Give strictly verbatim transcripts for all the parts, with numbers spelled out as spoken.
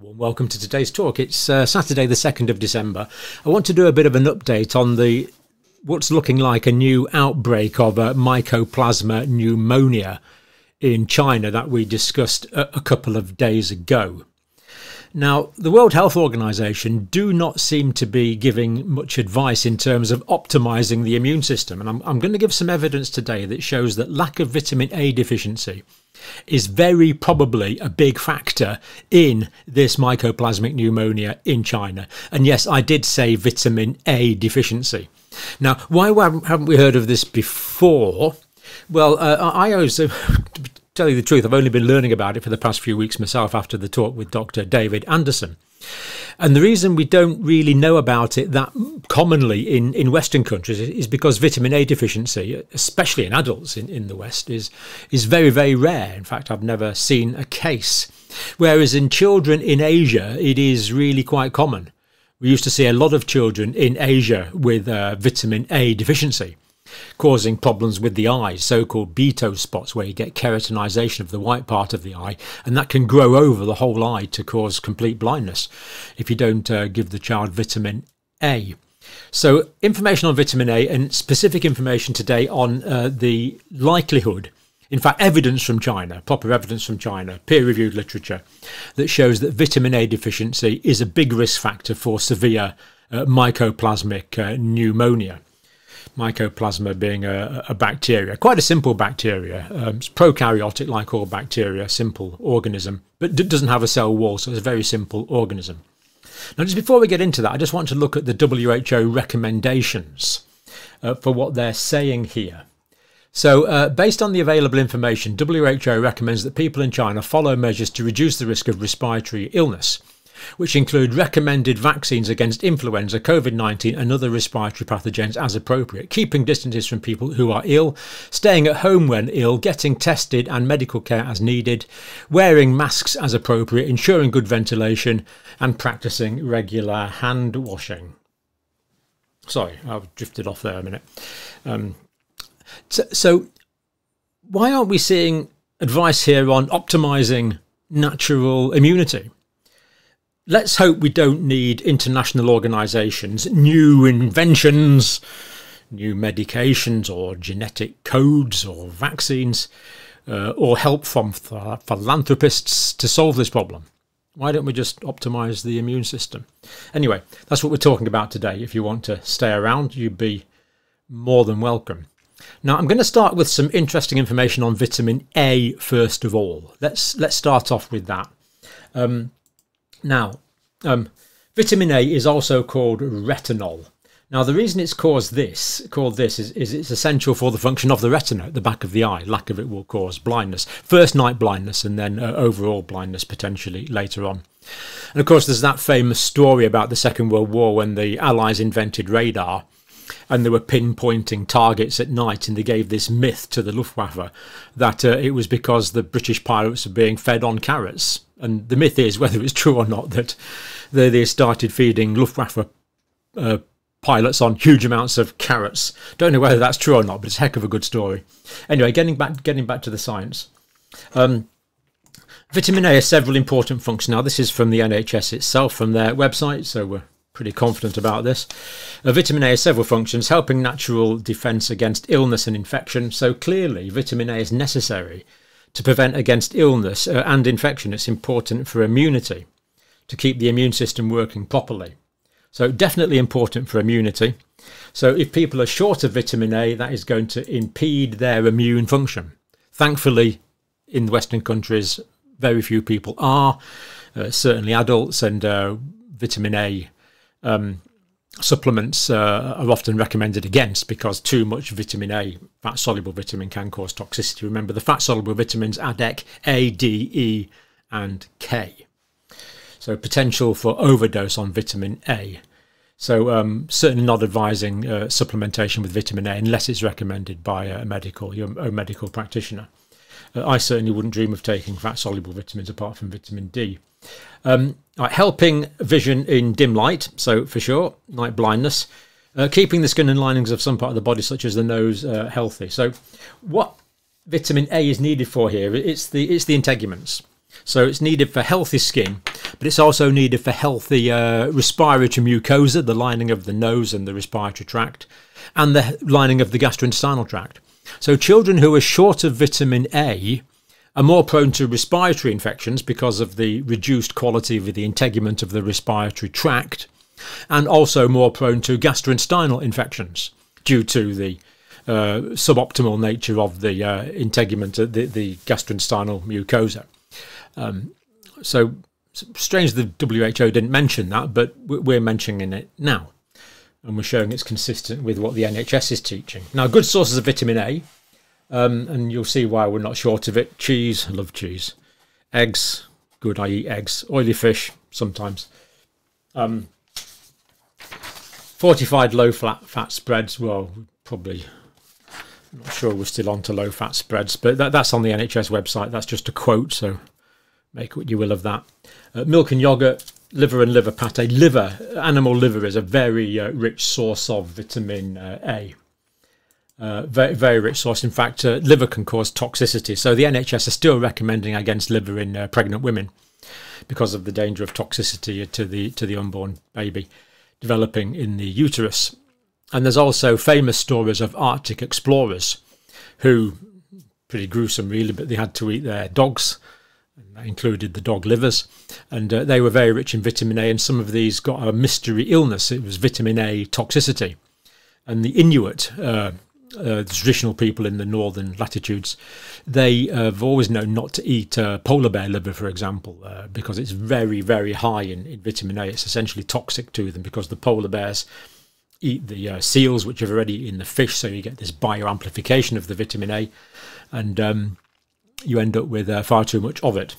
Welcome to today's talk. It's uh, Saturday the second of December. I want to do a bit of an update on the what's looking like a new outbreak of uh, Mycoplasma pneumonia in China that we discussed a, a couple of days ago. Now, the World Health Organization do not seem to be giving much advice in terms of optimizing the immune system, and I'm, I'm going to give some evidence today that shows that lack of vitamin A deficiency is very probably a big factor in this mycoplasmic pneumonia in China. And yes, I did say vitamin A deficiency. Now, why haven't we heard of this before? Well, uh, I also, to tell you the truth, I've only been learning about it for the past few weeks myself after the talk with Doctor David Anderson. And the reason we don't really know about it that commonly in, in Western countries is because vitamin A deficiency, especially in adults in, in the West, is, is very, very rare. In fact, I've never seen a case. Whereas in children in Asia, it is really quite common. We used to see a lot of children in Asia with uh, vitamin A deficiency, causing problems with the eyes, so-called Bitot spots, where you get keratinization of the white part of the eye, and that can grow over the whole eye to cause complete blindness if you don't uh, give the child vitamin A. So information on vitamin A and specific information today on uh, the likelihood, in fact evidence from China, proper evidence from China, peer-reviewed literature, that shows that vitamin A deficiency is a big risk factor for severe uh, mycoplasmic uh, pneumonia. Mycoplasma being a, a bacteria, quite a simple bacteria. Um, it's prokaryotic, like all bacteria, simple organism, but d doesn't have a cell wall, so it's a very simple organism. Now, just before we get into that, I just want to look at the W H O recommendations uh, for what they're saying here. So, uh, based on the available information, W H O recommends that people in China follow measures to reduce the risk of respiratory illness, which include recommended vaccines against influenza, COVID nineteen and other respiratory pathogens as appropriate, keeping distances from people who are ill, staying at home when ill, getting tested and medical care as needed, wearing masks as appropriate, ensuring good ventilation and practicing regular hand washing. Sorry, I've drifted off there a minute. Um, so, so why aren't we seeing advice here on optimising natural immunity? Let's hope we don't need international organisations, new inventions, new medications or genetic codes or vaccines, uh, or help from th philanthropists to solve this problem. Why don't we just optimise the immune system? Anyway, that's what we're talking about today. If you want to stay around, you'd be more than welcome. Now, I'm going to start with some interesting information on vitamin A first of all. Let's, let's start off with that. Um, Now, um, vitamin A is also called retinol. Now, the reason it's caused this, called this, is, is it's essential for the function of the retina at the back of the eye. Lack of it will cause blindness, first night blindness, and then uh, overall blindness potentially later on. And of course, there's that famous story about the Second World War when the Allies invented radar, and they were pinpointing targets at night, and they gave this myth to the Luftwaffe that uh, it was because the British pilots were being fed on carrots. And the myth is, whether it's true or not, that they, they started feeding Luftwaffe uh, pilots on huge amounts of carrots. Don't know whether that's true or not, but it's a heck of a good story. Anyway, getting back, getting back to the science. Um, vitamin A has several important functions. Now, this is from the N H S itself, from their website, so we're pretty confident about this. Uh, vitamin A has several functions, helping natural defence against illness and infection. So clearly, vitamin A is necessary to prevent against illness uh, and infection. It's important for immunity, to keep the immune system working properly. So definitely important for immunity. So if people are short of vitamin A, that is going to impede their immune function. Thankfully, in Western countries, very few people are, uh, certainly adults, and uh, vitamin A Um, supplements uh, are often recommended against, because too much vitamin A, fat-soluble vitamin, can cause toxicity. Remember the fat-soluble vitamins A D E C, A, D, E and K. So potential for overdose on vitamin A. So um, certainly not advising uh, supplementation with vitamin A unless it's recommended by a medical, your own medical practitioner. Uh, I certainly wouldn't dream of taking fat-soluble vitamins apart from vitamin D. Um, right, helping vision in dim light, so for sure, night blindness. Uh, keeping the skin and linings of some part of the body, such as the nose, uh, healthy. So what vitamin A is needed for here, it's the, it's the integuments. So it's needed for healthy skin, but it's also needed for healthy uh, respiratory mucosa, the lining of the nose and the respiratory tract, and the lining of the gastrointestinal tract. So children who are short of vitamin A are more prone to respiratory infections because of the reduced quality of the integument of the respiratory tract, and also more prone to gastrointestinal infections due to the uh, suboptimal nature of the uh, integument, the, the gastrointestinal mucosa. Um, so strange the W H O didn't mention that, but we're mentioning it now, and we're showing it's consistent with what the N H S is teaching. Now, good sources of vitamin A, um, and you'll see why we're not short of it. Cheese, I love cheese. Eggs, good, I eat eggs. Oily fish, sometimes. Um, fortified low-fat spreads, well, probably... I'm not sure we're still on to low-fat spreads, but that, that's on the N H S website. That's just a quote, so make what you will of that. Uh, milk and yoghurt, liver and liver pate. Liver, animal liver, is a very uh, rich source of vitamin uh, A. Uh, very, very rich source. In fact, uh, liver can cause toxicity. So the N H S are still recommending against liver in uh, pregnant women because of the danger of toxicity to the, to the unborn baby developing in the uterus. And there's also famous stories of Arctic explorers who, pretty gruesome really, but they had to eat their dogs, and that included the dog livers, and uh, they were very rich in vitamin A, and some of these got a mystery illness. It was vitamin A toxicity. And the Inuit, uh, uh, the traditional people in the northern latitudes, they uh, have always known not to eat uh, polar bear liver, for example, uh, because it's very, very high in, in vitamin A. It's essentially toxic to them because the polar bears eat the uh, seals, which are already in the fish, so you get this bioamplification of the vitamin A, and um, you end up with uh, far too much of it.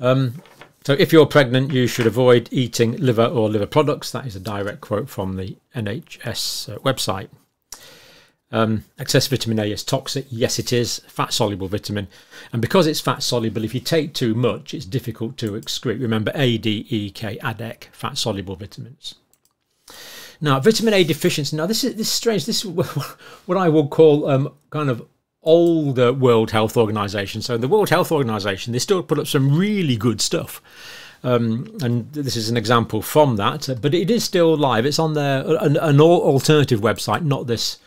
Um, so if you're pregnant, you should avoid eating liver or liver products. That is a direct quote from the N H S uh, website. Um, excess vitamin A is toxic. Yes, it is. Fat-soluble vitamin. And because it's fat-soluble, if you take too much, it's difficult to excrete. Remember, A, D, E, K, A D E C, fat-soluble vitamins. Now, vitamin A deficiency. Now, this is this is strange. This is what I would call um, kind of older World Health Organization. So, the World Health Organization, they still put up some really good stuff, um, and this is an example from that. But it is still live. It's on their an, an alternative website, not this,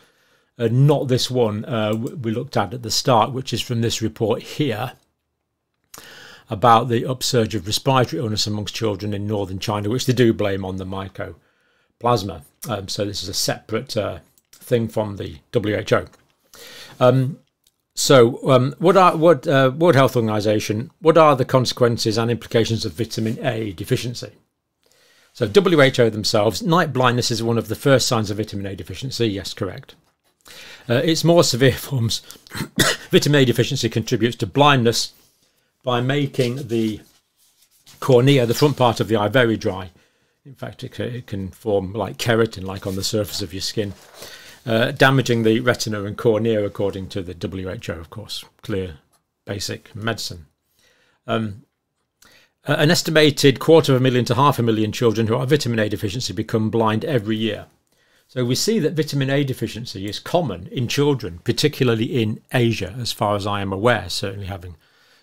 uh, not this one uh, we looked at at the start, which is from this report here about the upsurge of respiratory illness amongst children in northern China, which they do blame on the myco. Plasma. Um, so this is a separate uh, thing from the W H O. Um, so um, what are what uh, World Health Organization? What are the consequences and implications of vitamin A deficiency? So W H O themselves, night blindness is one of the first signs of vitamin A deficiency. Yes, correct. Uh, its more severe forms, vitamin A deficiency contributes to blindness by making the cornea, the front part of the eye, very dry. In fact, it can form like keratin, like on the surface of your skin, uh, damaging the retina and cornea, according to the W H O, of course. Clear, basic medicine. Um, an estimated quarter of a million to half a million children who are vitamin A deficiency become blind every year. So we see that vitamin A deficiency is common in children, particularly in Asia, as far as I am aware, certainly having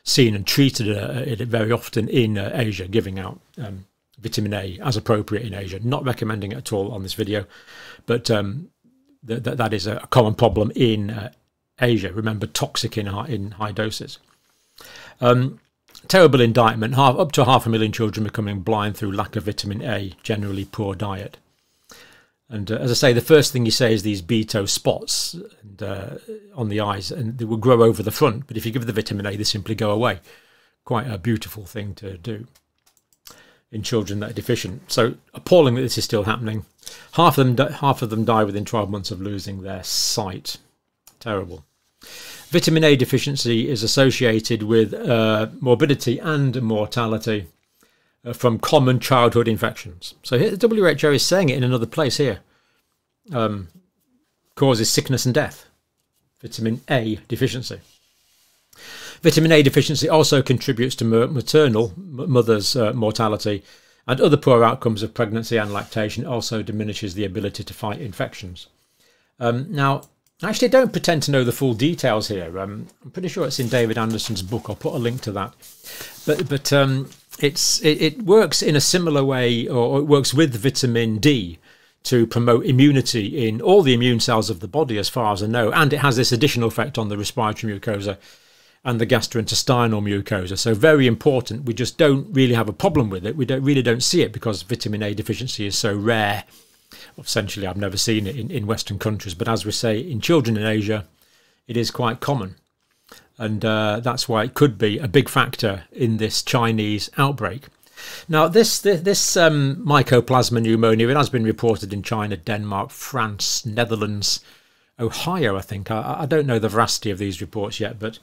seen and treated uh, it very often in uh, Asia, giving out um vitamin A as appropriate in Asia. Not recommending it at all on this video, but um, th th that is a common problem in uh, Asia. Remember, toxic in, in high doses. Um, terrible indictment, half, up to half a million children becoming blind through lack of vitamin A, generally poor diet. And uh, as I say, the first thing you say is these Bitot spots and, uh, on the eyes, and they will grow over the front, but if you give the vitamin A, they simply go away. Quite a beautiful thing to do in children that are deficient. So appalling that this is still happening. Half of them, half of them die within twelve months of losing their sight. Terrible. Vitamin A deficiency is associated with uh, morbidity and mortality uh, from common childhood infections. So here the W H O is saying it in another place here. Um, causes sickness and death. Vitamin A deficiency. Vitamin A deficiency also contributes to maternal mother's uh, mortality, and other poor outcomes of pregnancy and lactation. Also diminishes the ability to fight infections. Um, now, I actually don't pretend to know the full details here. Um, I'm pretty sure it's in David Anderson's book. I'll put a link to that. But, but um, it's it, it works in a similar way, or it works with vitamin D to promote immunity in all the immune cells of the body, as far as I know, and it has this additional effect on the respiratory mucosa and the gastrointestinal mucosa. So very important. We just don't really have a problem with it. We don't really don't see it because vitamin A deficiency is so rare. Essentially, I've never seen it in, in Western countries, but as we say, in children in Asia, it is quite common. And uh, that's why it could be a big factor in this Chinese outbreak. Now, this this, this um, Mycoplasma pneumoniae, it has been reported in China, Denmark, France, Netherlands, Ohio, I think. I, I don't know the veracity of these reports yet, but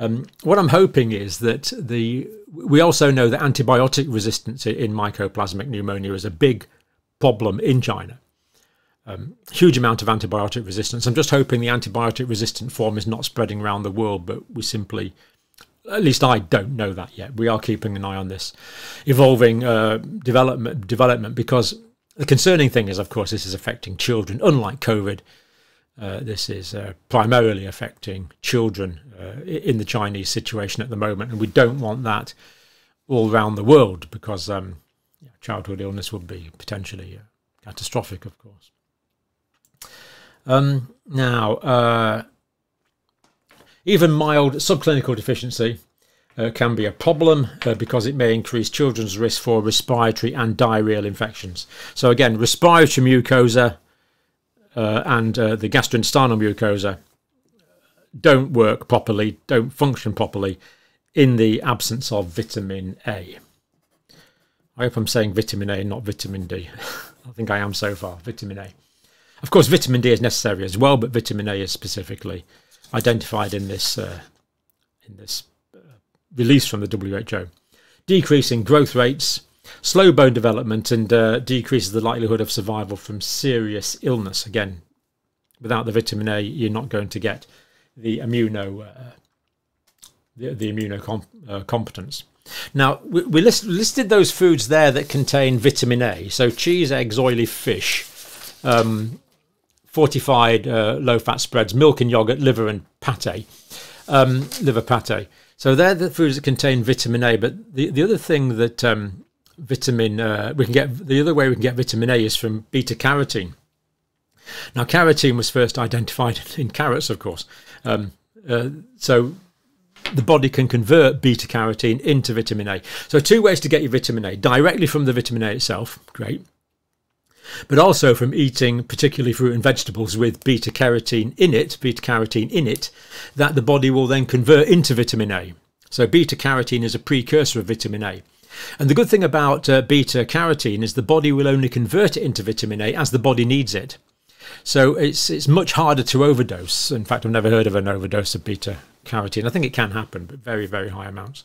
um, what I'm hoping is that the we also know that antibiotic resistance in mycoplasmic pneumonia is a big problem in China. Um, huge amount of antibiotic resistance. I'm just hoping the antibiotic resistant form is not spreading around the world, but we simply, at least I don't know that yet. We are keeping an eye on this evolving uh, development, development, because the concerning thing is, of course, this is affecting children. Unlike COVID, uh, this is uh, primarily affecting children uh, in the Chinese situation at the moment, and we don't want that all around the world, because um, childhood illness would be potentially uh, catastrophic, of course. Um, now, uh, even mild subclinical deficiency uh, can be a problem uh, because it may increase children's risk for respiratory and diarrheal infections. So again, respiratory mucosa uh, and uh, the gastrointestinal mucosa don't work properly, don't function properly in the absence of vitamin A. I hope I'm saying vitamin A, not vitamin D. I think I am so far, vitamin A. Of course, vitamin D is necessary as well, but vitamin A is specifically identified in this uh, in this uh, release from the W H O. Decreasing growth rates, slow bone development, and uh, decreases the likelihood of survival from serious illness. Again, without the vitamin A, you're not going to get the immuno uh, the, the immunocompetence. Uh, now, we, we list, listed those foods there that contain vitamin A. So cheese, eggs, oily fish. Um, fortified uh, low-fat spreads, milk and yogurt, liver and pate, um, liver pate. So they're the foods that contain vitamin A. But the, the other thing that um, vitamin uh, we can get, the other way we can get vitamin A is from beta carotene. Now, carotene was first identified in carrots, of course. Um, uh, so the body can convert beta carotene into vitamin A. So two ways to get your vitamin A: directly from the vitamin A itself, great, but also from eating particularly fruit and vegetables with beta-carotene in it, beta-carotene in it, that the body will then convert into vitamin A. So beta-carotene is a precursor of vitamin A. And the good thing about uh, beta-carotene is the body will only convert it into vitamin A as the body needs it. So it's, it's much harder to overdose. In fact, I've never heard of an overdose of beta-carotene. I think it can happen, but very, very high amounts.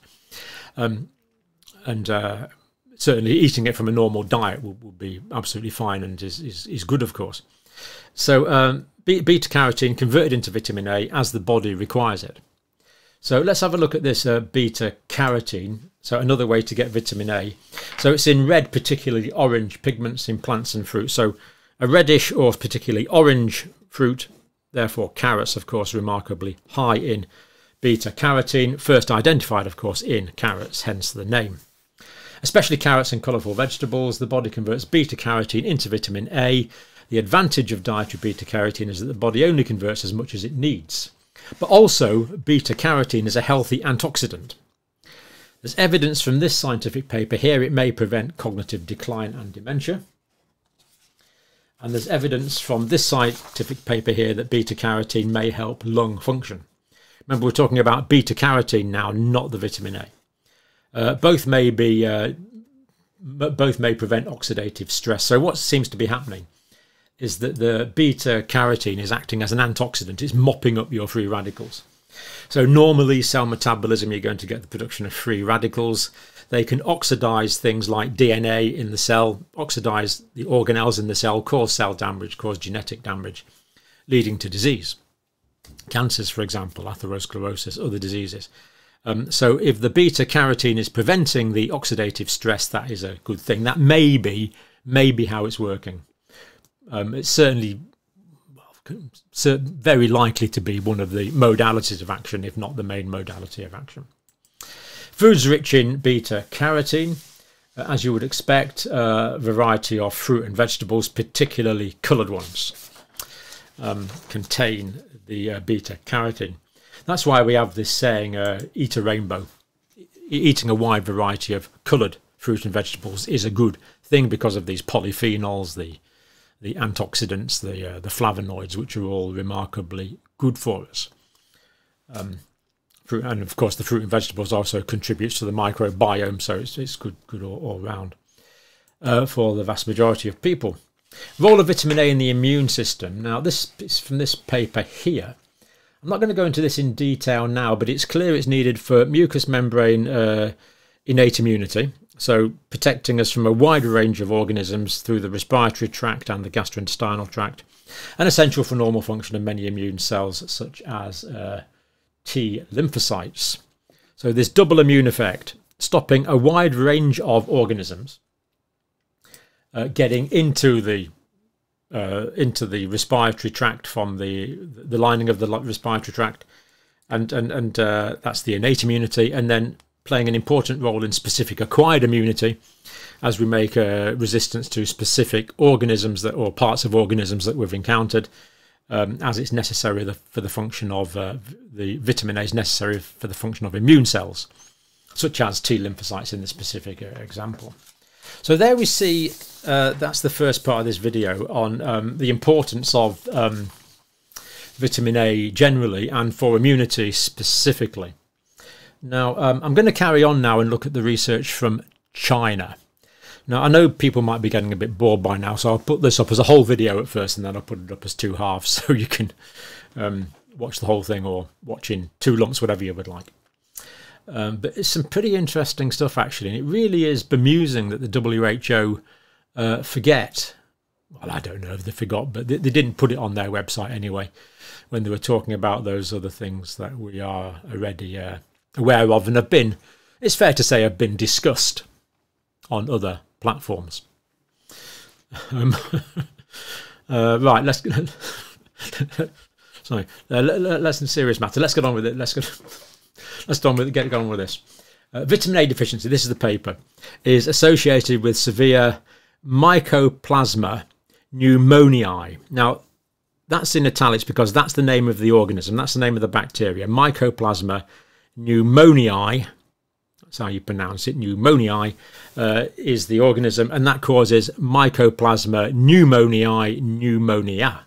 Um, and... Uh, Certainly eating it from a normal diet will, will be absolutely fine and is, is, is good, of course. So um, beta-carotene converted into vitamin A as the body requires it. So let's have a look at this uh, beta-carotene. So another way to get vitamin A. So it's in red, particularly orange pigments in plants and fruit. So a reddish or particularly orange fruit, therefore carrots, of course, remarkably high in beta-carotene. First identified, of course, in carrots, hence the name. Especially carrots and colourful vegetables, the body converts beta-carotene into vitamin A. The advantage of dietary beta-carotene is that the body only converts as much as it needs. But also, beta-carotene is a healthy antioxidant. There's evidence from this scientific paper here it may prevent cognitive decline and dementia. And there's evidence from this scientific paper here that beta-carotene may help lung function. Remember, we're talking about beta-carotene now, not the vitamin A. Uh, both may be, uh, both may prevent oxidative stress. So what seems to be happening is that the beta-carotene is acting as an antioxidant. It's mopping up your free radicals. So normally, cell metabolism, you're going to get the production of free radicals. They can oxidize things like D N A in the cell, oxidize the organelles in the cell, cause cell damage, cause genetic damage, leading to disease. Cancers, for example, atherosclerosis, other diseases. Um, so if the beta-carotene is preventing the oxidative stress, that is a good thing. That may be, may be how it's working. Um, it's certainly very likely to be one of the modalities of action, if not the main modality of action. Foods rich in beta-carotene, as you would expect, a variety of fruit and vegetables, particularly coloured ones, um, contain the uh, beta-carotene. That's why we have this saying, uh, eat a rainbow. Eating a wide variety of coloured fruit and vegetables is a good thing because of these polyphenols, the the antioxidants, the uh, the flavonoids, which are all remarkably good for us. Um, and of course, the fruit and vegetables also contributes to the microbiome, so it's it's good good all, all round uh, for the vast majority of people. Role of vitamin A in the immune system. Now, this is from this paper here. I'm not going to go into this in detail now, but it's clear it's needed for mucous membrane uh, innate immunity, so protecting us from a wide range of organisms through the respiratory tract and the gastrointestinal tract, and essential for normal function of many immune cells such as uh, T lymphocytes. So this double immune effect, stopping a wide range of organisms uh, getting into the Uh, into the respiratory tract from the the lining of the respiratory tract, and and and uh, that's the innate immunity, and then playing an important role in specific acquired immunity, as we make a resistance to specific organisms that or parts of organisms that we've encountered, um, as it's necessary the, for the function of uh, the vitamin A is necessary for the function of immune cells, such as T lymphocytes in this specific example. So there we see, uh, that's the first part of this video on um, the importance of um, vitamin A generally and for immunity specifically. Now, um, I'm going to carry on now and look at the research from China. Now, I know people might be getting a bit bored by now, so I'll put this up as a whole video at first, and then I'll put it up as two halves so you can um, watch the whole thing or watch in two lumps, whatever you would like. Um, but it's some pretty interesting stuff, actually, and it really is bemusing that the W H O uh, forget. Well, I don't know if they forgot, but they, they didn't put it on their website anyway when they were talking about those other things that we are already uh, aware of and have been, it's fair to say, have been discussed on other platforms. Um, uh, right, let's... sorry, uh, less than serious matter. Let's get on with it. Let's get... Let's get going with this. Uh, vitamin A deficiency, this is the paper, is associated with severe Mycoplasma pneumoniae. Now, that's in italics because that's the name of the organism. That's the name of the bacteria. Mycoplasma pneumoniae, that's how you pronounce it, pneumoniae, uh, is the organism, and that causes Mycoplasma pneumoniae pneumonia.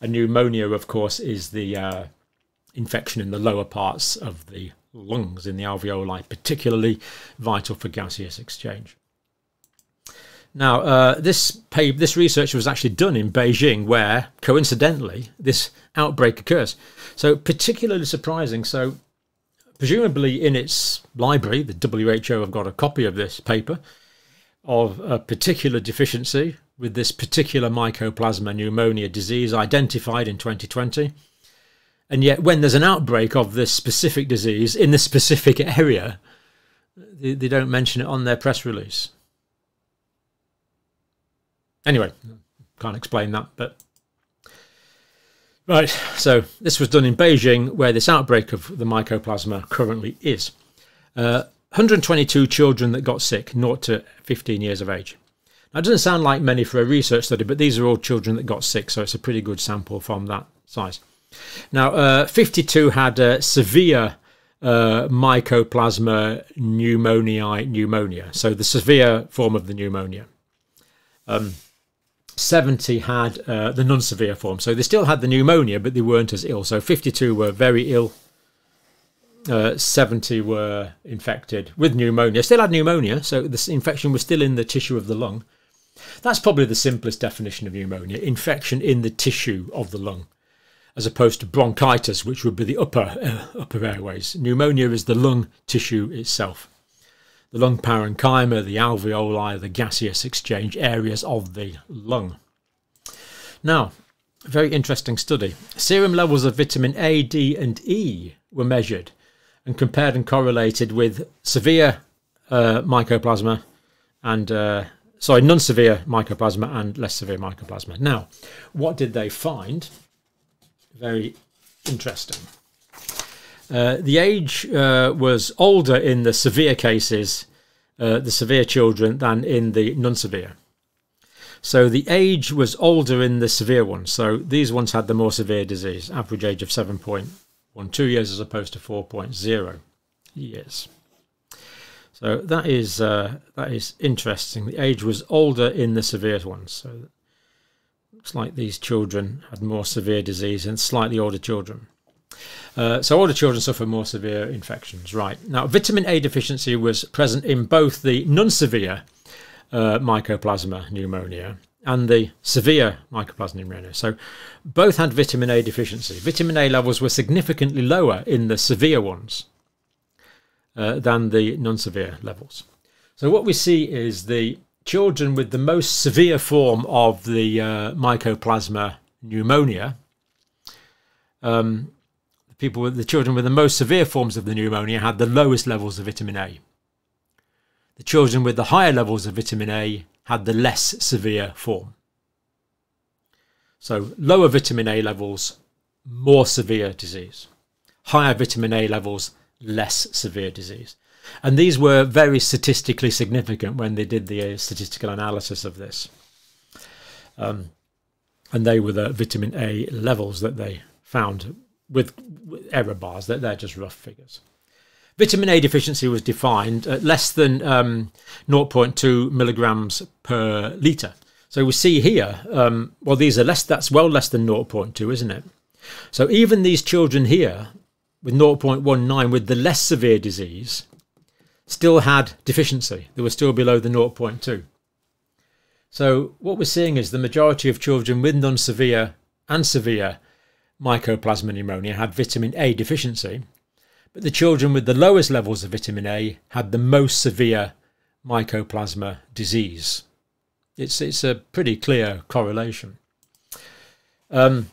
A pneumonia, of course, is the... Uh, infection in the lower parts of the lungs, in the alveoli, particularly vital for gaseous exchange. Now, uh, this paper, this research was actually done in Beijing, where, coincidentally, this outbreak occurs. So, particularly surprising. So, presumably in its library, the W H O have got a copy of this paper of a particular deficiency with this particular Mycoplasma pneumonia disease identified in twenty twenty. And yet when there's an outbreak of this specific disease in this specific area, they, they don't mention it on their press release. Anyway, can't explain that. But right, so this was done in Beijing, where this outbreak of the Mycoplasma currently is. Uh, one hundred twenty-two children that got sick, zero to fifteen years of age. Now, it doesn't sound like many for a research study, but these are all children that got sick, so it's a pretty good sample from that size. Now, uh, fifty-two had uh, severe uh, Mycoplasma pneumoniae pneumonia, so the severe form of the pneumonia. Um, seventy had uh, the non-severe form, so they still had the pneumonia, but they weren't as ill. So fifty-two were very ill, uh, seventy were infected with pneumonia, still had pneumonia, so this infection was still in the tissue of the lung. That's probably the simplest definition of pneumonia, infection in the tissue of the lung, as opposed to bronchitis, which would be the upper, uh, upper airways. Pneumonia is the lung tissue itself. The lung parenchyma, the alveoli, the gaseous exchange areas of the lung. Now, a very interesting study. Serum levels of vitamin A, D and E were measured and compared and correlated with severe uh, mycoplasma and, uh, sorry, non-severe mycoplasma and less severe mycoplasma. Now, what did they find? Very interesting. Uh, the age uh, was older in the severe cases, uh, the severe children, than in the non-severe. So the age was older in the severe ones. So these ones had the more severe disease, average age of seven point one two years as opposed to four point zero years. So that is uh, that is interesting. The age was older in the severe ones. So it looks like these children had more severe disease than slightly older children. Uh, so older children suffer more severe infections. Right. Now, vitamin A deficiency was present in both the non-severe uh, Mycoplasma pneumonia and the severe Mycoplasma pneumonia. So both had vitamin A deficiency. Vitamin A levels were significantly lower in the severe ones uh, than the non-severe levels. So what we see is the children with the most severe form of the uh, Mycoplasma pneumonia, um, People with the children with the most severe forms of the pneumonia had the lowest levels of vitamin A. The children with the higher levels of vitamin A had the less severe form. So lower vitamin A levels, more severe disease. Higher vitamin A levels, less severe disease. And these were very statistically significant when they did the statistical analysis of this. Um, and they were the vitamin A levels that they found with error bars. They're, they're just rough figures. Vitamin A deficiency was defined at less than um, zero point two milligrams per litre. So we see here, um, well, these are less, that's well less than zero point two, isn't it? So even these children here with zero point one nine with the less severe disease still had deficiency. They were still below the zero point two. So what we're seeing is the majority of children with non-severe and severe Mycoplasma pneumonia had vitamin A deficiency, but the children with the lowest levels of vitamin A had the most severe mycoplasma disease. It's, it's a pretty clear correlation. Um,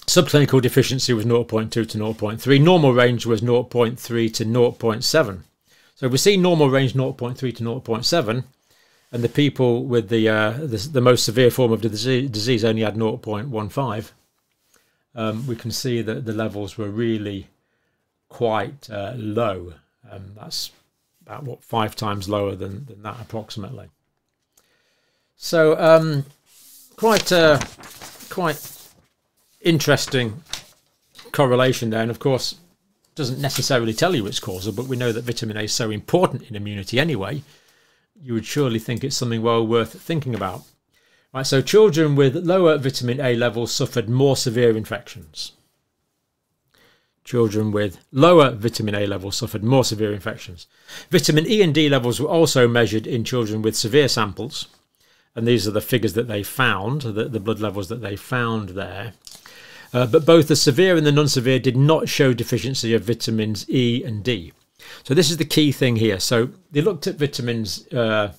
subclinical deficiency was zero point two to zero point three. Normal range was zero point three to zero point seven. So we see normal range zero point three to zero point seven, and the people with the, uh, the, the most severe form of the disease only had zero point one five. Um, we can see that the levels were really quite uh, low. Um, that's about, what, five times lower than, than that approximately. So um, quite, uh, quite interesting correlation there. And, of course, doesn't necessarily tell you it's causal, but we know that vitamin A is so important in immunity anyway. You would surely think it's something well worth thinking about. Right, so children with lower vitamin A levels suffered more severe infections. Children with lower vitamin A levels suffered more severe infections. Vitamin E and D levels were also measured in children with severe samples. And these are the figures that they found, the, the blood levels that they found there. Uh, but both the severe and the non-severe did not show deficiency of vitamins E and D. So this is the key thing here. So they looked at vitamins uh,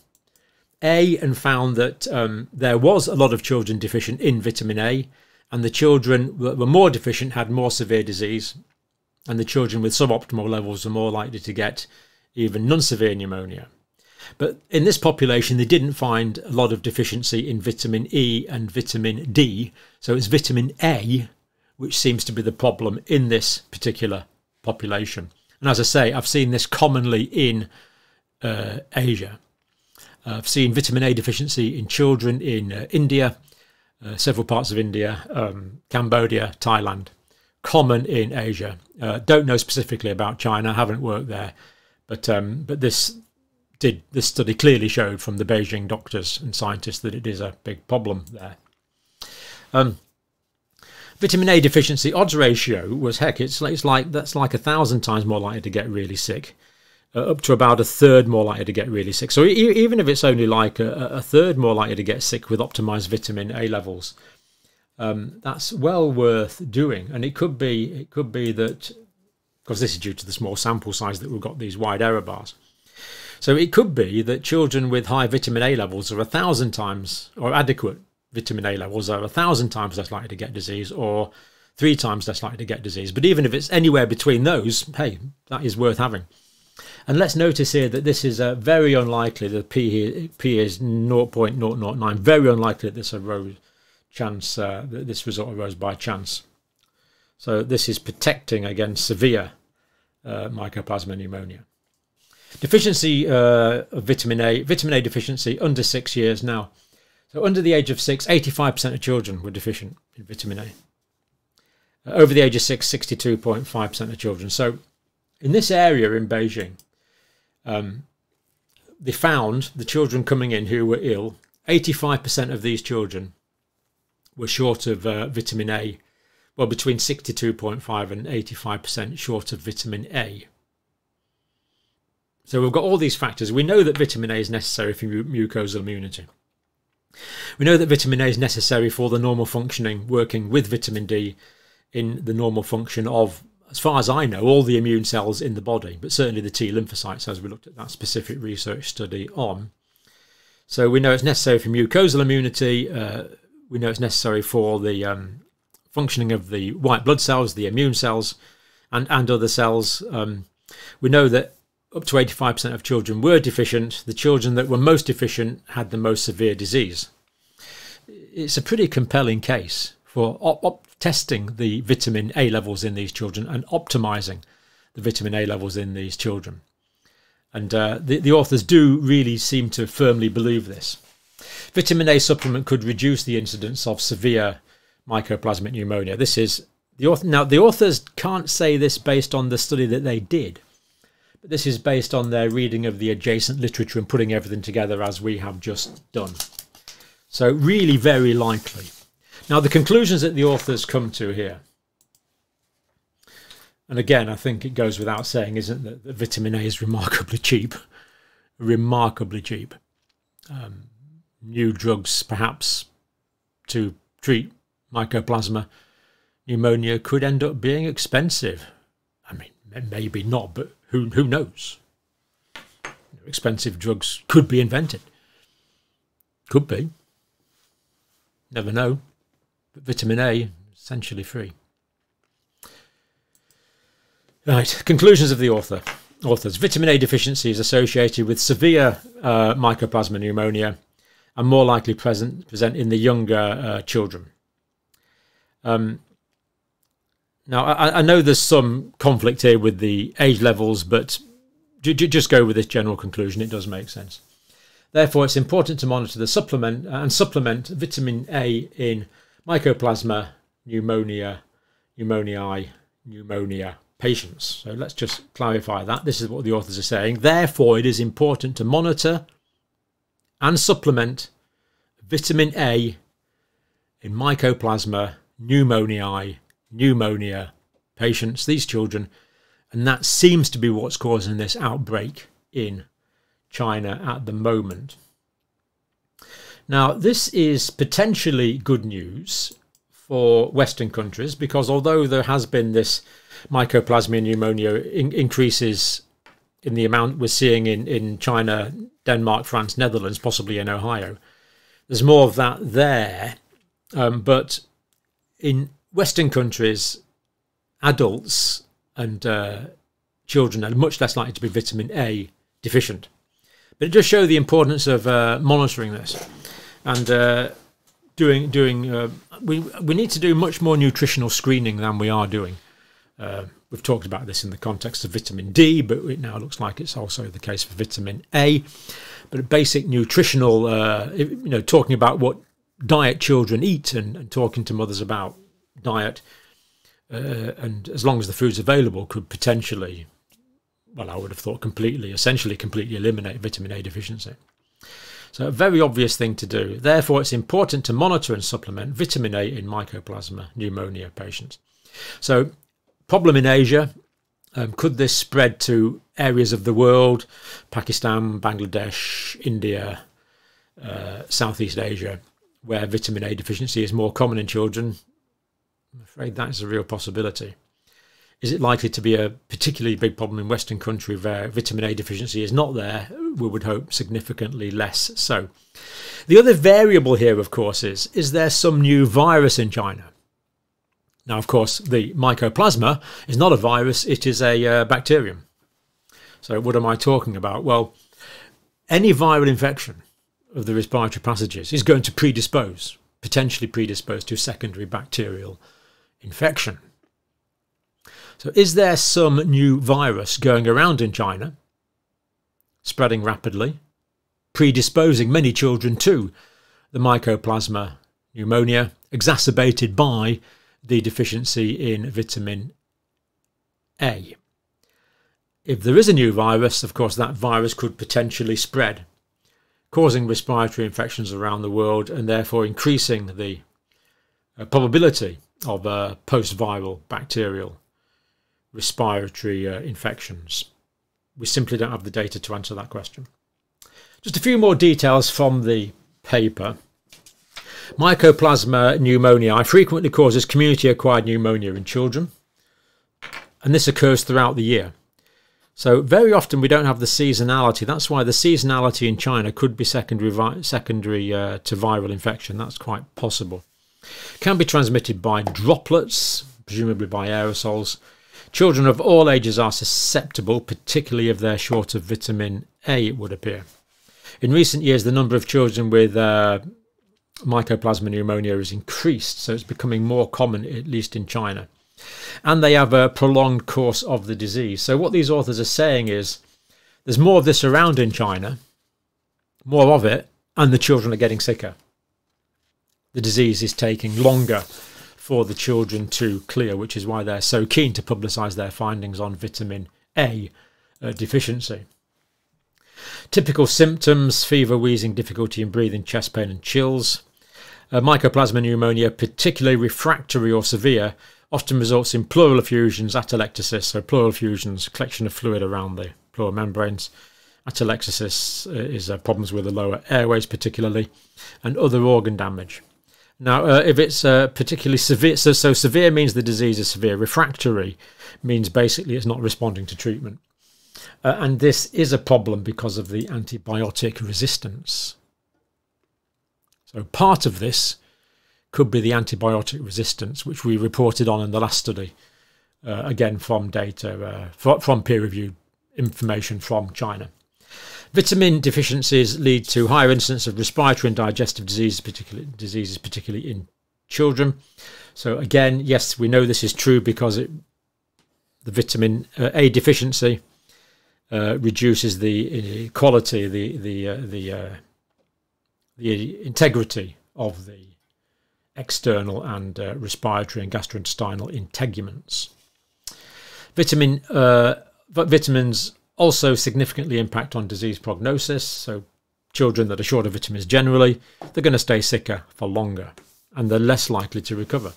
A and found that um, there was a lot of children deficient in vitamin A, and the children that were more deficient had more severe disease, and the children with suboptimal levels were more likely to get even non-severe pneumonia. But in this population, they didn't find a lot of deficiency in vitamin E and vitamin D, so it's vitamin A which seems to be the problem in this particular population. And as I say, I've seen this commonly in uh, Asia. I've seen vitamin A deficiency in children in uh, India, uh, several parts of India, um, Cambodia, Thailand, common in Asia. Uh, don't know specifically about China, haven't worked there, but um, but this did this study clearly showed from the Beijing doctors and scientists that it is a big problem there. Um, vitamin A deficiency odds ratio was heck. It's it's like that's like a thousand times more likely to get really sick. Uh, up to about a third more likely to get really sick. So e even if it's only like a, a third more likely to get sick with optimized vitamin A levels, um, that's well worth doing. And it could be it could be that, because this is due to the small sample size that we've got these wide error bars. So it could be that children with high vitamin A levels are a thousand times, or adequate vitamin A levels are a thousand times less likely to get disease, or three times less likely to get disease. But even if it's anywhere between those, hey, that is worth having. And let's notice here that this is uh, very unlikely. The p here, p is zero point zero zero nine. Very unlikely that this arose chance. Uh, that this result arose by chance. So this is protecting against severe uh, Mycoplasma pneumonia. Deficiency uh, of vitamin A, vitamin A deficiency under six years now. So under the age of six, eighty-five percent of children were deficient in vitamin A. Uh, over the age of six, sixty-two point five percent of children. So in this area in Beijing, um, they found the children coming in who were ill, eighty-five percent of these children were short of uh, vitamin A, well, between sixty-two point five and eighty-five percent short of vitamin A. So we've got all these factors. We know that vitamin A is necessary for mucosal immunity. We know that vitamin A is necessary for the normal functioning, working with vitamin D in the normal function of, as far as I know, all the immune cells in the body, but certainly the T lymphocytes, as we looked at that specific research study on. So we know it's necessary for mucosal immunity. Uh, we know it's necessary for the um, functioning of the white blood cells, the immune cells, and, and other cells. Um, we know that up to eighty-five percent of children were deficient. The children that were most deficient had the most severe disease. It's a pretty compelling case for op op testing the vitamin A levels in these children and optimizing the vitamin A levels in these children. And uh, the, the authors do really seem to firmly believe this. Vitamin A supplement could reduce the incidence of severe mycoplasmic pneumonia. This is the author. Now, the authors can't say this based on the study that they did. This is based on their reading of the adjacent literature and putting everything together as we have just done. So really very likely. Now the conclusions that the authors come to here, and again I think it goes without saying, isn't it, that vitamin A is remarkably cheap. Remarkably cheap. Um, new drugs perhaps to treat mycoplasma pneumonia could end up being expensive. I mean, maybe not, but Who, who knows? Expensive drugs could be invented. Could be. Never know. But vitamin A, essentially free. Right, conclusions of the author. Authors. Vitamin A deficiency is associated with severe uh, mycoplasma pneumonia and more likely present, present in the younger uh, children. Um... Now, I, I know there's some conflict here with the age levels, but j j just go with this general conclusion. It does make sense. Therefore, it's important to monitor the supplement and supplement vitamin A in mycoplasma pneumonia, pneumoniae, pneumonia patients. So let's just clarify that. This is what the authors are saying. Therefore, it is important to monitor and supplement vitamin A in mycoplasma pneumoniae, pneumonia patients, these children, and that seems to be what's causing this outbreak in China at the moment. Now, this is potentially good news for Western countries because although there has been this mycoplasma pneumonia in increases in the amount we're seeing in, in China, Denmark, France, Netherlands, possibly in Ohio, there's more of that there. Um, but in Western countries, adults and uh, children are much less likely to be vitamin A deficient. But it does show the importance of uh, monitoring this and uh, doing doing. Uh, we we need to do much more nutritional screening than we are doing. Uh, we've talked about this in the context of vitamin D, but it now looks like it's also the case for vitamin A. But basic nutritional, uh, you know, talking about what diet children eat and, and talking to mothers about diet, uh, and as long as the food's available, could potentially, well, I would have thought completely, essentially completely eliminate vitamin A deficiency. So a very obvious thing to do. Therefore, it's important to monitor and supplement vitamin A in mycoplasma pneumonia patients. So problem in Asia, um, could this spread to areas of the world, Pakistan, Bangladesh, India, uh, Southeast Asia, where vitamin A deficiency is more common in children? I'm afraid that is a real possibility. Is it likely to be a particularly big problem in Western country where vitamin A deficiency is not there? We would hope significantly less so. The other variable here, of course, is, is there some new virus in China? Now, of course, the mycoplasma is not a virus, it is a uh, bacterium. So what am I talking about? Well, any viral infection of the respiratory passages is going to predispose, potentially predispose to secondary bacterial infection. So is there some new virus going around in China, spreading rapidly, predisposing many children to the Mycoplasma pneumonia, exacerbated by the deficiency in vitamin A? If there is a new virus, of course, that virus could potentially spread, causing respiratory infections around the world and therefore increasing the uh, probability of uh, post-viral bacterial respiratory uh, infections. We simply don't have the data to answer that question. Just a few more details from the paper. Mycoplasma pneumoniae frequently causes community-acquired pneumonia in children, and this occurs throughout the year. So very often we don't have the seasonality. That's why the seasonality in China could be secondary, vi secondary uh, to viral infection. That's quite possible. Can be transmitted by droplets, presumably by aerosols. Children of all ages are susceptible, particularly if they're short of vitamin A, it would appear. In recent years, the number of children with uh, Mycoplasma pneumonia has increased, so it's becoming more common, at least in China. And they have a prolonged course of the disease. So what these authors are saying is there's more of this around in China, more of it, and the children are getting sicker. The disease is taking longer for the children to clear, which is why they're so keen to publicise their findings on vitamin A uh, deficiency. Typical symptoms: fever, wheezing, difficulty in breathing, chest pain and chills. Uh, Mycoplasma pneumonia, particularly refractory or severe, often results in pleural effusions, atelectasis. So pleural effusions, collection of fluid around the pleural membranes. Atelectasis is uh, problems with the lower airways particularly, and other organ damage. Now, uh, if it's uh, particularly severe, so, so severe means the disease is severe. Refractory means basically it's not responding to treatment. Uh, and this is a problem because of the antibiotic resistance. So part of this could be the antibiotic resistance, which we reported on in the last study, uh, again from data, uh, from peer-reviewed information from China. Vitamin deficiencies lead to higher incidence of respiratory and digestive disease, particularly, diseases, particularly in children. So again, yes, we know this is true because it, the vitamin A deficiency uh, reduces the quality, the the uh, the uh, the integrity of the external and uh, respiratory and gastrointestinal integuments. Vitamin, uh, vitamins also significantly impact on disease prognosis. So children that are short of vitamins generally, they're going to stay sicker for longer and they're less likely to recover.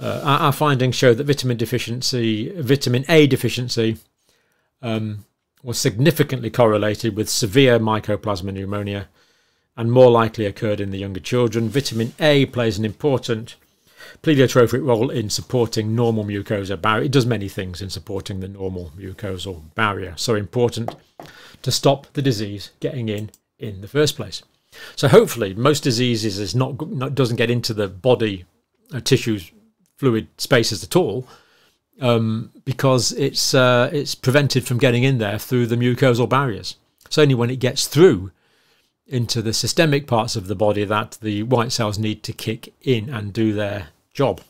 Uh, our, our findings show that vitamin deficiency, vitamin A deficiency um, was significantly correlated with severe Mycoplasma pneumonia and more likely occurred in the younger children. Vitamin A plays an important pleiotrophic role in supporting normal mucosa barrier. It does many things in supporting the normal mucosal barrier. So important to stop the disease getting in in the first place. So hopefully most diseases is not, not doesn't get into the body, uh, tissues, fluid spaces at all, um, because it's uh, it's prevented from getting in there through the mucosal barriers. It's only when it gets through into the systemic parts of the body that the white cells need to kick in and do their job.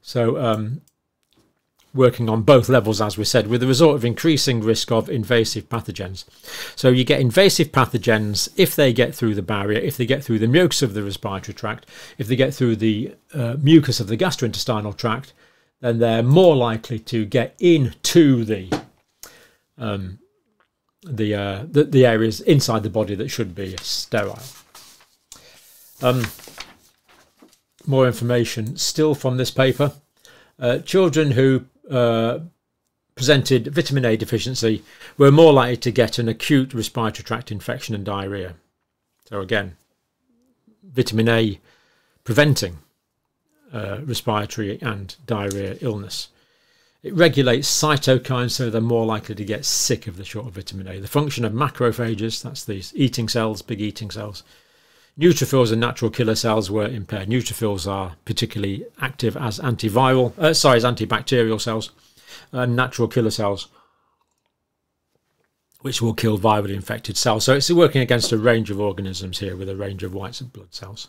So um, working on both levels, as we said, with the result of increasing risk of invasive pathogens. So you get invasive pathogens if they get through the barrier, if they get through the mucus of the respiratory tract, if they get through the uh, mucus of the gastrointestinal tract, then they're more likely to get into the um, The, uh, the the areas inside the body that should be sterile. Um, more information still from this paper. Uh, children who uh, presented vitamin A deficiency were more likely to get an acute respiratory tract infection and diarrhoea. So again, vitamin A preventing uh, respiratory and diarrhoea illness. It regulates cytokines, so they're more likely to get sick if they're short of vitamin A. The function of macrophages, that's these eating cells, big eating cells. Neutrophils and natural killer cells were impaired. Neutrophils are particularly active as antiviral, uh, sorry, as antibacterial cells, and natural killer cells, which will kill virally infected cells. So it's working against a range of organisms here with a range of white blood cells.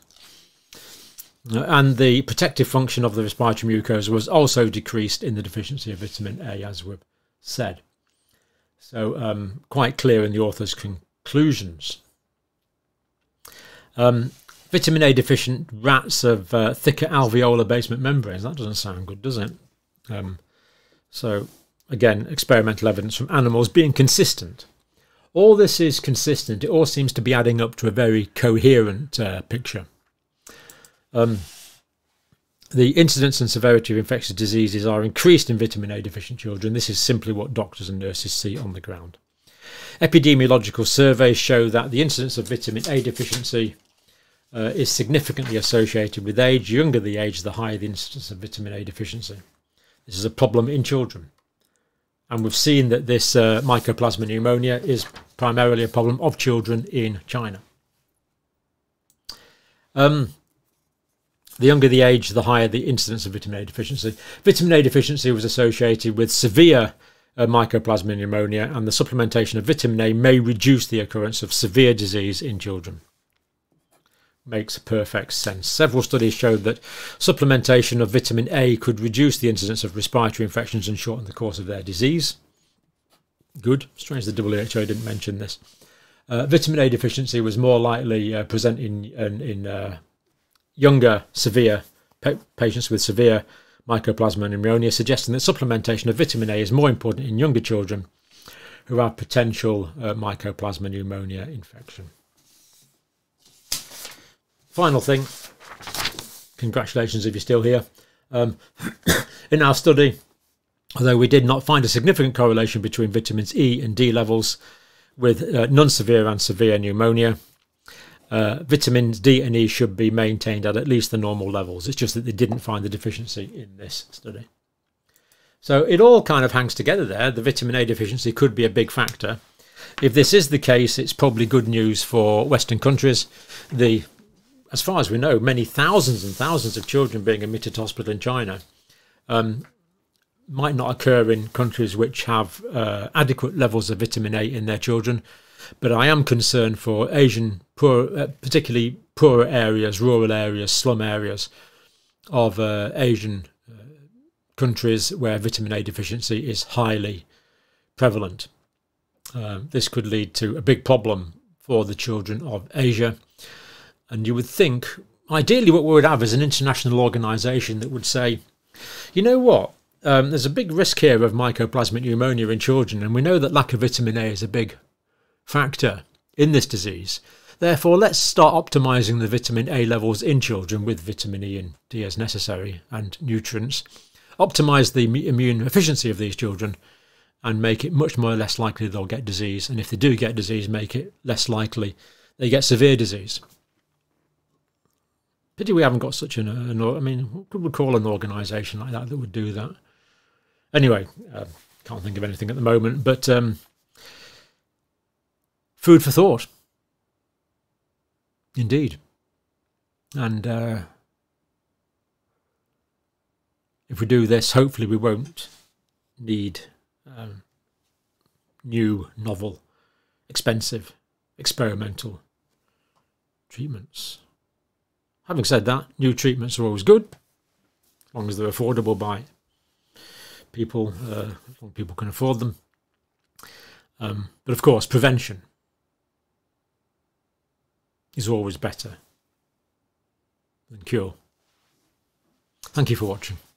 And the protective function of the respiratory mucosa was also decreased in the deficiency of vitamin A, as we've said. So um, quite clear in the author's conclusions. Um, vitamin A deficient rats have uh, thicker alveolar basement membranes. That doesn't sound good, does it? Um, so again, experimental evidence from animals being consistent. All this is consistent. It all seems to be adding up to a very coherent uh, picture. Um, the incidence and severity of infectious diseases are increased in vitamin A deficient children. This is simply what doctors and nurses see on the ground. Epidemiological surveys show that the incidence of vitamin A deficiency uh, is significantly associated with age. The younger the age, the higher the incidence of vitamin A deficiency. This is a problem in children. And we've seen that this uh, Mycoplasma pneumoniae is primarily a problem of children in China. Um... The younger the age, the higher the incidence of vitamin A deficiency. Vitamin A deficiency was associated with severe uh, Mycoplasma pneumonia, and the supplementation of vitamin A may reduce the occurrence of severe disease in children. Makes perfect sense. Several studies showed that supplementation of vitamin A could reduce the incidence of respiratory infections and shorten the course of their disease. Good. Strange the W H O didn't mention this. Uh, vitamin A deficiency was more likely uh, present in... in, in uh, younger, severe pa patients with severe Mycoplasma pneumonia, suggesting that supplementation of vitamin A is more important in younger children who have potential uh, Mycoplasma pneumonia infection. Final thing, congratulations if you're still here. Um, in our study, although we did not find a significant correlation between vitamins E and D levels with uh, non-severe and severe pneumonia, Uh, vitamins D and E should be maintained at at least the normal levels. It's just that they didn't find the deficiency in this study. So it all kind of hangs together there. The vitamin A deficiency could be a big factor. If this is the case, it's probably good news for Western countries. The, as far as we know, many thousands and thousands of children being admitted to hospital in China um, might not occur in countries which have uh, adequate levels of vitamin A in their children. But I am concerned for Asian, poor, uh, particularly poorer areas, rural areas, slum areas of uh, Asian uh, countries where vitamin A deficiency is highly prevalent. Uh, this could lead to a big problem for the children of Asia. And you would think, ideally what we would have is an international organisation that would say, you know what, um, there's a big risk here of mycoplasma pneumonia in children, and we know that lack of vitamin A is a big factor in this disease. Therefore, let's start optimizing the vitamin A levels in children with vitamin E and D as necessary and nutrients. Optimize the immune efficiency of these children and make it much more less likely they'll get disease. And if they do get disease, make it less likely they get severe disease. Pity we haven't got such an, an I mean, what could we call an organization like that that would do that? Anyway, um, can't think of anything at the moment, but um, food for thought, indeed. And uh, if we do this, hopefully we won't need um, new, novel, expensive, experimental treatments. Having said that, new treatments are always good, as long as they're affordable by people, uh, as long as people can afford them. Um, but of course, prevention is always better than cure. Thank you for watching.